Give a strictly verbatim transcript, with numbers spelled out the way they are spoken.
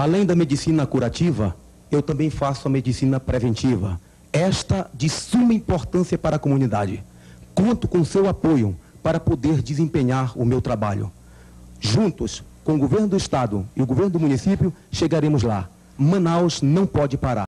Além da medicina curativa, eu também faço a medicina preventiva. Esta de suma importância para a comunidade. Conto com seu apoio para poder desempenhar o meu trabalho. Juntos, com o governo do Estado e o governo do município, chegaremos lá. Manaus não pode parar.